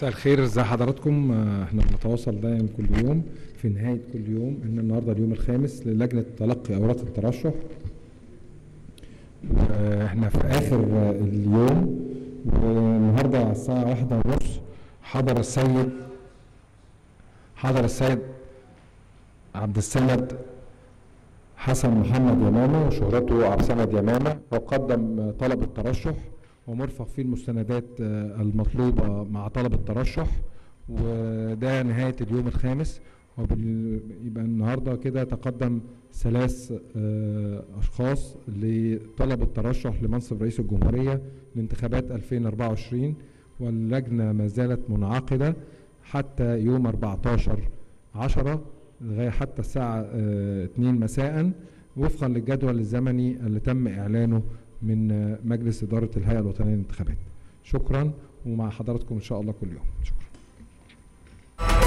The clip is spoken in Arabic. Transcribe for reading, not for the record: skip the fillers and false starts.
مساء الخير، ازي حضراتكم؟ احنا بنتواصل دايما كل يوم في نهايه كل يوم. ان النهارده اليوم الخامس للجنه تلقي اوراق الترشح. احنا في اخر اليوم، والنهارده على الساعه 1:30 حضر السيد عبد السند حسن محمد يمامه، وشهرته عبد السند يمامه، وقدم طلب الترشح ومرفق فيه المستندات المطلوبة مع طلب الترشح. وده نهاية اليوم الخامس، ويبقى النهاردة كده تقدم 3 أشخاص لطلب الترشح لمنصب رئيس الجمهورية لانتخابات 2024، واللجنة ما زالت منعقدة حتى يوم 14/10 لغاية حتى الساعة 2 مساء، وفقا للجدول الزمني اللي تم إعلانه من مجلس إدارة الهيئة الوطنية للانتخابات. شكرا، ومع حضراتكم إن شاء الله كل يوم. شكرا.